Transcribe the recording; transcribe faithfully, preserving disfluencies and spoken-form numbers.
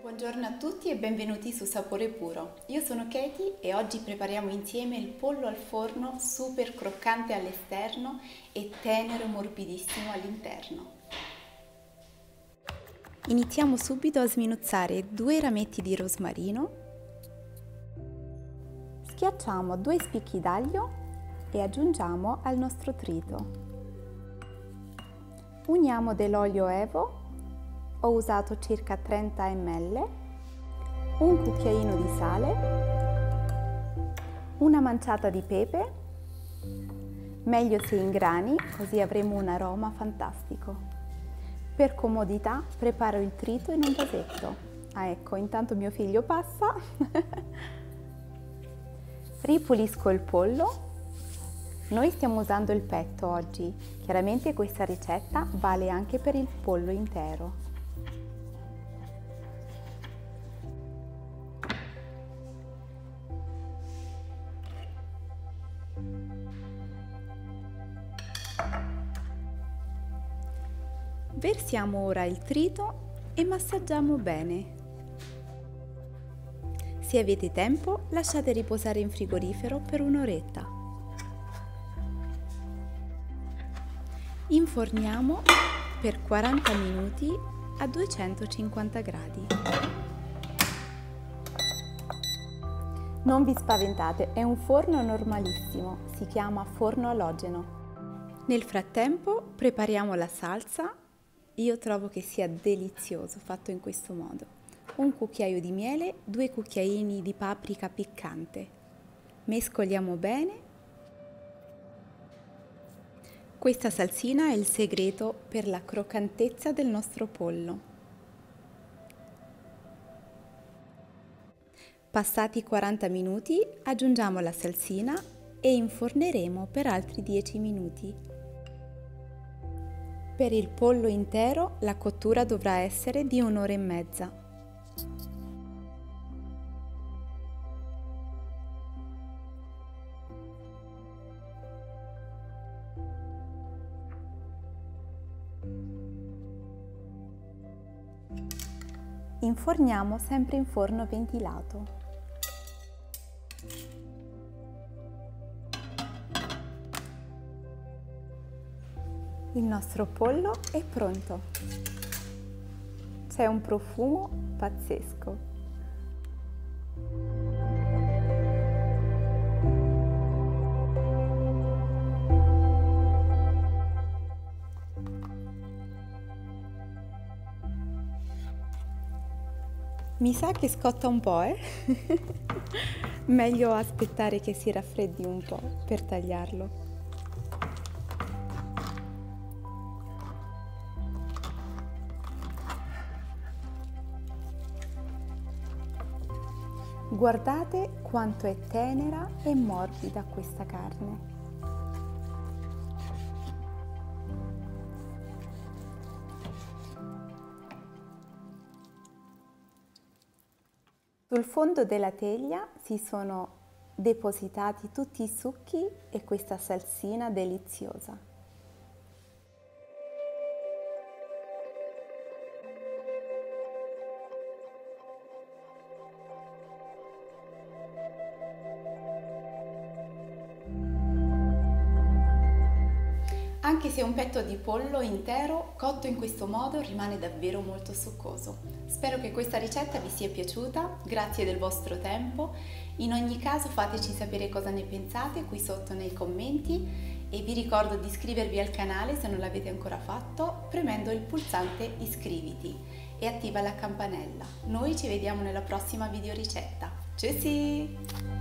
Buongiorno a tutti e benvenuti su Sapore Puro. Io sono Katie e oggi prepariamo insieme il pollo al forno super croccante all'esterno e tenero morbidissimo all'interno. Iniziamo subito a sminuzzare due rametti di rosmarino, schiacciamo due spicchi d'aglio e aggiungiamo al nostro trito. Uniamo dell'olio evo, ho usato circa trenta millilitri, un cucchiaino di sale, una manciata di pepe, meglio se in grani, così avremo un aroma fantastico. Per comodità preparo il trito in un vasetto. Ah ecco, intanto mio figlio passa. Ripulisco il pollo. Noi stiamo usando il petto oggi, chiaramente questa ricetta vale anche per il pollo intero. Versiamo ora il trito e massaggiamo bene. Se avete tempo, lasciate riposare in frigorifero per un'oretta. Inforniamo per quaranta minuti a duecentocinquanta gradi. Non vi spaventate, è un forno normalissimo, si chiama forno alogeno. Nel frattempo prepariamo la salsa. Io trovo che sia delizioso fatto in questo modo. Un cucchiaio di miele, due cucchiaini di paprika piccante. Mescoliamo bene. Questa salsina è il segreto per la croccantezza del nostro pollo. Passati quaranta minuti aggiungiamo la salsina e inforneremo per altri dieci minuti. Per il pollo intero la cottura dovrà essere di un'ora e mezza. Inforniamo sempre in forno ventilato. Il nostro pollo è pronto. C'è un profumo pazzesco. Mi sa che scotta un po', eh? Meglio aspettare che si raffreddi un po' per tagliarlo. Guardate quanto è tenera e morbida questa carne. Sul fondo della teglia si sono depositati tutti i succhi e questa salsina deliziosa. Anche se un petto di pollo intero cotto in questo modo rimane davvero molto succoso. Spero che questa ricetta vi sia piaciuta, grazie del vostro tempo. In ogni caso fateci sapere cosa ne pensate qui sotto nei commenti e vi ricordo di iscrivervi al canale se non l'avete ancora fatto premendo il pulsante iscriviti e attiva la campanella. Noi ci vediamo nella prossima videoricetta. Ciao!